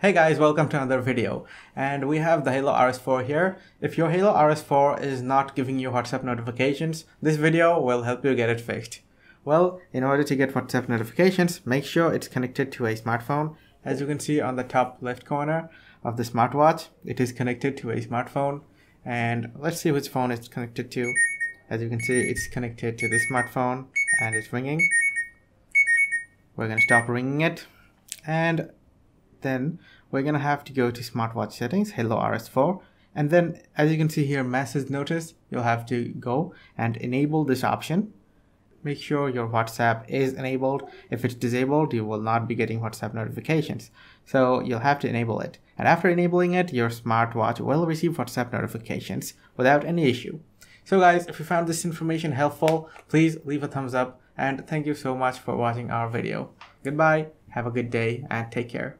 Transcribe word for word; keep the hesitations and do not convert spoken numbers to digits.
Hey guys, welcome to another video, and we have the Haylou R S four here. If your Haylou R S four is not giving you WhatsApp notifications, this video will help you get it fixed. Well, in order to get WhatsApp notifications, make sure it's connected to a smartphone. As you can see on the top left corner of the smartwatch, it is connected to a smartphone. And let's see which phone it's connected to. As you can see, it's connected to this smartphone and it's ringing. We're gonna stop ringing it, and then we're gonna have to go to smartwatch settings, Haylou R S four, and then as you can see here, message notice, you'll have to go and enable this option. Make sure your WhatsApp is enabled. If it's disabled, you will not be getting WhatsApp notifications, so you'll have to enable it, and after enabling it, your smartwatch will receive WhatsApp notifications without any issue. So guys, if you found this information helpful, please leave a thumbs up, and thank you so much for watching our video. Goodbye, have a good day, and take care.